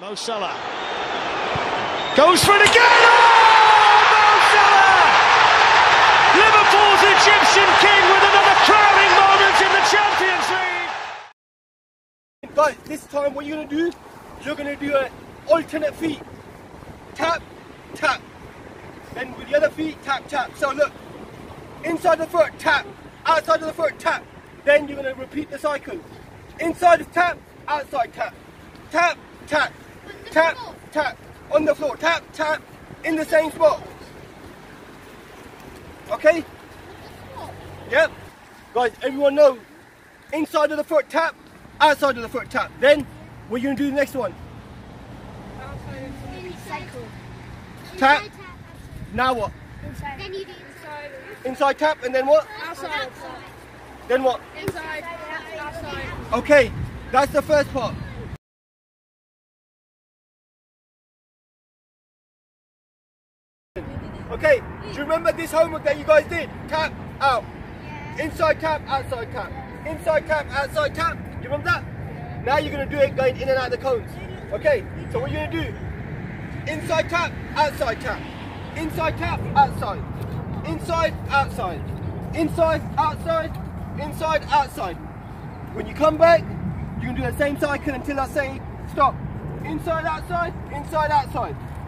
Mo Salah goes for it again. Oh, Mo Salah! Liverpool's Egyptian king with another crowning moment in the Champions League. But this time, what you're gonna do an alternate feet, tap, tap, and with the other feet, tap, tap. So look, inside the foot, tap, outside of the foot, tap. Then you're gonna repeat the cycle. Inside is tap, outside tap, tap, tap. Tap, tap, on the floor, tap, tap, in the same spot. Okay? Yep. Guys, everyone know, inside of the foot, tap, outside of the foot, tap. Then, what are you going to do the next one? Cycle. Tap. Now what? Inside. Then you do inside. Inside tap, and then what? Outside. Then what? Inside, outside. Okay, that's the first part. Okay, do you remember this homework that you guys did? Tap, out. Yeah. Inside tap, outside tap. Inside tap, outside tap. You remember that? Yeah. Now you're going to do it going in and out of the cones. Okay, so what you're going to do? Inside tap, outside tap. Inside tap, outside. Inside, outside. Inside, outside. Inside, outside. When you come back, you're going to do the same cycle until I say stop. Inside, outside. Inside, outside.